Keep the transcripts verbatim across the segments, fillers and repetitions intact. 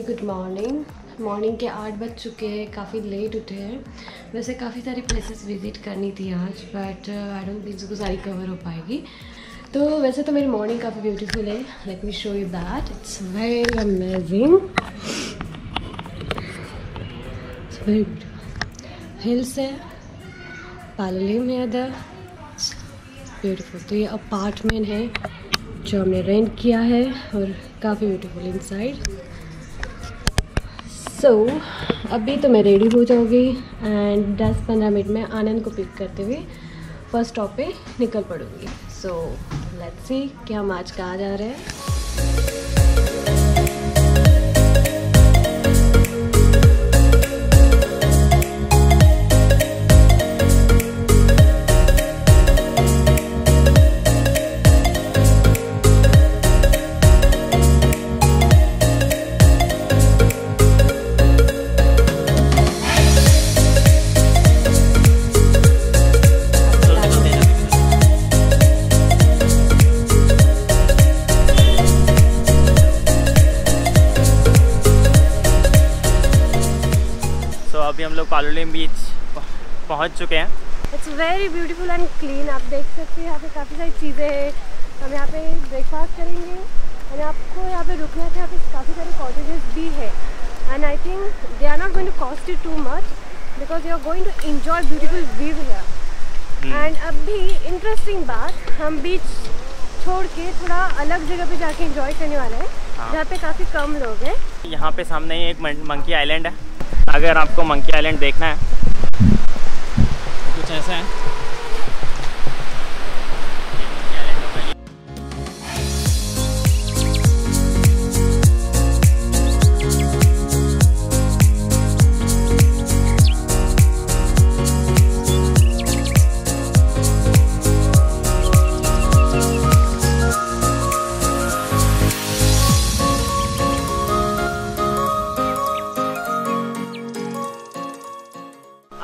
Very good morning. Morning के आठ बज चुके हैं, काफ़ी लेट उठे हैं। वैसे काफ़ी सारी प्लेसेस विज़िट करनी थी आज, बट आई डोंट थिंक उसको सारी कवर हो पाएगी। तो वैसे तो मेरी मॉर्निंग काफ़ी ब्यूटीफुल है, let me show you that, it's very amazing, it's very beautiful. Hills है, पालोलेम है, अदर ब्यूटीफुल। तो ये अपार्टमेंट है जो हमने रेंट किया है और काफ़ी ब्यूटीफुल इनसाइड। सो अभी तो मैं रेडी हो जाऊँगी एंड दस पंद्रह मिनट में आनंद को पिक करते हुए फर्स्ट स्टॉप पे निकल पड़ूँगी। सो लेट्स सी कि हम आज कहाँ जा रहे हैं। पालोलेम बीच पहुंच चुके हैं। It's very beautiful and clean. आप देख सकते हैं यहाँ पे काफ़ी सारी चीज़ें हैं। हम यहाँ पे ब्रेकफास्ट करेंगे और आपको यहाँ पे रुकना है। यहाँ पे काफ़ी सारे कॉटेजेस भी है and I think they are not going to cost it too much because you are going to enjoy beautiful view here. And अभी इंटरेस्टिंग बात, हम बीच छोड़ के थोड़ा अलग जगह पे जाके एंजॉय करने वाले हैं जहाँ पे काफ़ी कम लोग हैं। यहाँ पे सामने ही एक मंकी आइलैंड है। अगर आपको मंकी आइलैंड देखना है तो कुछ ऐसा है।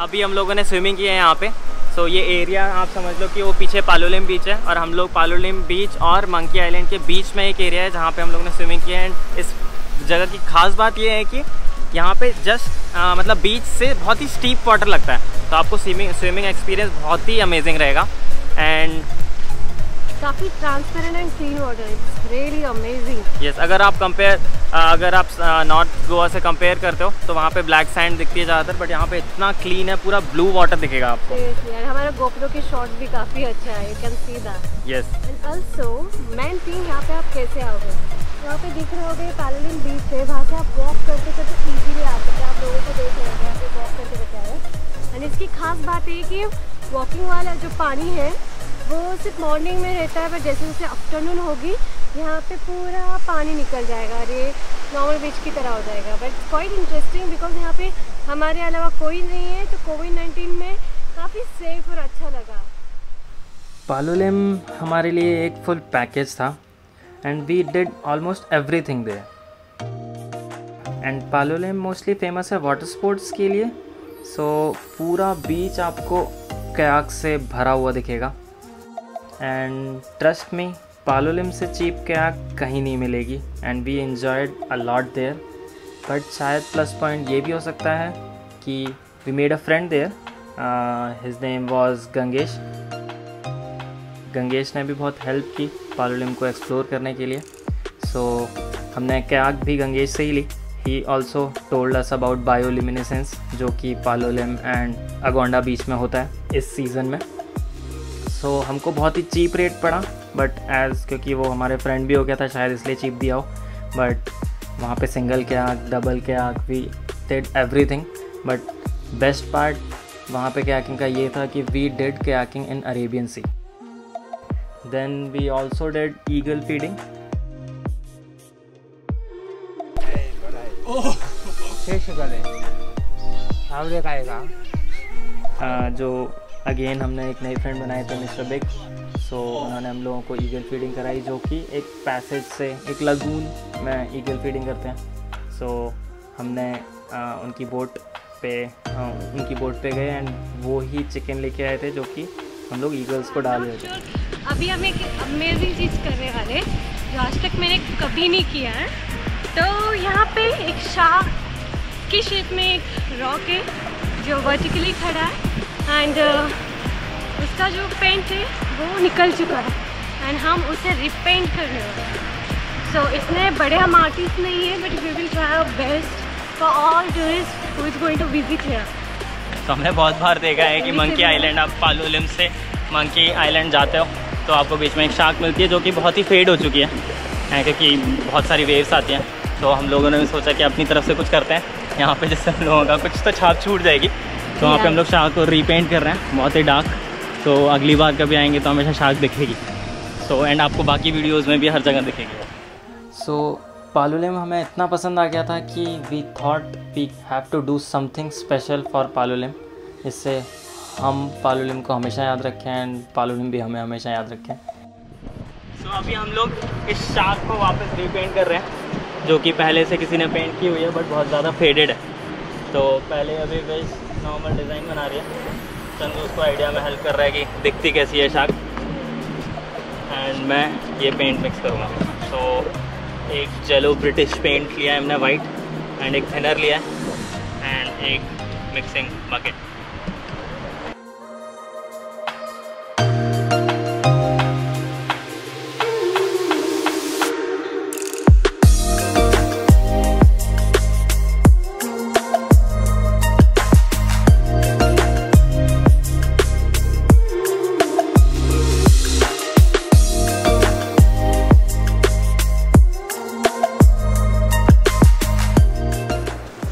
अभी हम लोगों ने स्विमिंग की है यहाँ पे। सो so, ये एरिया आप समझ लो कि वो पीछे पालोलेम बीच है और हम लोग पालोलेम बीच और मंकी आइलैंड के बीच में एक एरिया है जहाँ पे हम लोगों ने स्विमिंग की है। एंड इस जगह की खास बात ये है कि यहाँ पे जस्ट आ, मतलब बीच से बहुत ही स्टीप वाटर लगता है, तो आपको स्विमिंग स्विमिंग एक्सपीरियंस बहुत ही अमेजिंग रहेगा। एंड काफ़ी transparent and clean water, it's really amazing. Yes, अगर आप कंपेयर अगर आप नॉर्थ गोवा से कंपेयर करते हो तो वहाँ पे ब्लैक सैंड दिखती है ज़्यादातर, बट यहाँ पे इतना क्लीन है, पूरा ब्लू वाटर दिखेगा आपको। यार हमारा गोप्रो के शॉट भी काफ़ी अच्छा है, you can see that. Yes and also main thing, यहाँ पे आप कैसे आओगे? यहाँ पे दिख रहे होगे पालोलेम बीच है, वहाँ से आप वॉक करते करते ईजिली आ सकते हैं। आप लोगों को देख रहे होंगे यहाँ पे वॉक करते करते आए। एंड इसकी खास बात ये कि वॉकिंग वाला जो पानी है वो सिर्फ मॉर्निंग में रहता है, पर जैसे जैसे आफ्टरनून होगी यहाँ पे पूरा पानी निकल जाएगा और ये नॉर्मल बीच की तरह हो जाएगा। बट क्वाइट इंटरेस्टिंग बिकॉज यहाँ पे हमारे अलावा कोई नहीं है, तो कोविड नाइन्टीन में काफ़ी सेफ और अच्छा लगा। पालोलेम हमारे लिए एक फुल पैकेज था and we did almost everything there. And Palolem mostly famous है वाटर स्पोर्ट्स के लिए, सो पूरा बीच आपको कयाक से भरा हुआ दिखेगा। एंड ट्रस्ट मी, पालोलेम से चीप कयाक कहीं नहीं मिलेगी। And we enjoyed a lot there, but शायद प्लस पॉइंट ये भी हो सकता है कि we made a friend there, his name was Gangesh. Gangesh ने भी बहुत हेल्प की पालोलेम को एक्सप्लोर करने के लिए। सो so, हमने कयाक भी गंगेश से ही ली। He also told us about bioluminescence जो कि पालोलेम एंड अगोंडा बीच में होता है इस सीज़न में। सो so, हमको बहुत ही चीप रेट पड़ा, बट एज क्योंकि वो हमारे फ्रेंड भी हो गया था शायद इसलिए चीप दिया हो। बट वहाँ पे single kayak, double kayak, we did everything. But best part वहाँ पे कयाकिंग का ये था कि we did kayaking in Arabian sea. Then we also did eagle feeding. जो अगेन हमने एक नए फ्रेंड बनाए थे मिस्टर बिग। सो उन्होंने हम लोगों को ईगल फीडिंग कराई जो कि एक पैसेज से, एक लगून में ईगल फीडिंग करते हैं। सो so, हमने आ, उनकी बोट पे आ, उनकी बोट पे गए एंड वो ही चिकन लेके आए थे जो कि हम लोग ईगल्स को डाल रहे थे। अभी हम एक अमेजिंग चीज़ करने वाले जो आज तक मैंने कभी नहीं किया है। तो यहाँ पे एक शार्क की शेप में एक रॉक है जो वर्टिकली खड़ा है एंड uh, उसका जो पेंट है वो निकल चुका है एंड हम उसे रिपेंट करने वाले हैं। सो so, इसमें बड़े हम आर्टिस्ट नहीं है but we will try our best for all tourist who is going to visit here. तो हमने बहुत बार देखा है कि मंकी आइलैंड, आप पालोलेम से मंकी आइलैंड जाते हो तो आपको बीच में एक शार्क मिलती है जो कि बहुत ही फेड हो चुकी है क्योंकि बहुत सारी वेव्स आती हैं। तो हम लोगों ने भी सोचा कि अपनी तरफ से कुछ करते हैं यहाँ पे, जिससे हम लोगों का कुछ तो छाप छूट जाएगी। तो वहाँ पे हम लोग शार्क को रीपेंट कर रहे हैं, बहुत ही डार्क। तो अगली बार कभी आएंगे तो हमेशा शार्क दिखेगी। सो एंड आपको बाकी वीडियोज़ में भी हर जगह दिखेगी। सो पालोलेम हमें इतना पसंद आ गया था कि we thought we have to do something special for Palolem, जिससे हम पालोलेम को हमेशा याद रखें एंड पालोलेम भी हमें हमेशा याद रखें। सो so, अभी हम लोग इस शार्क को वापस रीपेंट कर रहे हैं जो कि पहले से किसी ने पेंट की हुई है बट बहुत ज़्यादा फेडेड है। तो पहले अभी वेज नॉर्मल डिज़ाइन बना रही है, चंदू उसको आइडिया में हेल्प कर रहा है कि दिखती कैसी है शार्क। एंड मैं ये पेंट मिक्स करूँगा। सो so, एक जेलो ब्रिटिश पेंट लिया है हमने वाइट, एंड एक थिनर लिया है एंड एक मिक्सिंग बकेट।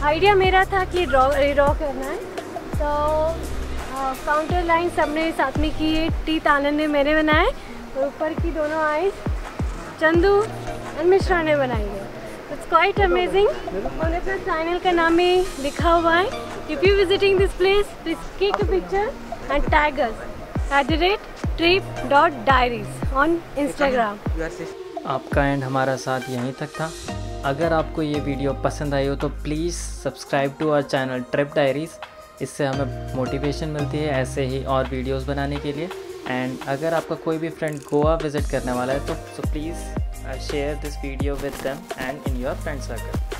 आइडिया मेरा था कि ड्रॉ ड्रॉ करना है, तो काउंटर लाइन सबने साथ में की है। टीथ आनंद ने मैंने बनाए और ऊपर की दोनों आइज चंदू और मिश्रा ने बनाई है। It's quite amazing. उन्हें पर चैनल का नाम ही लिखा हुआ है। If you visiting this place please take a picture and tag us at the rate trip dot diaries on Instagram. आपका एंड हमारा साथ यहीं तक था। अगर आपको ये वीडियो पसंद आई हो तो please subscribe to our channel trip diaries. इससे हमें मोटिवेशन मिलती है ऐसे ही और वीडियोस बनाने के लिए। एंड अगर आपका कोई भी फ्रेंड गोवा विज़िट करने वाला है तो so please share this video with them and in your friend circle.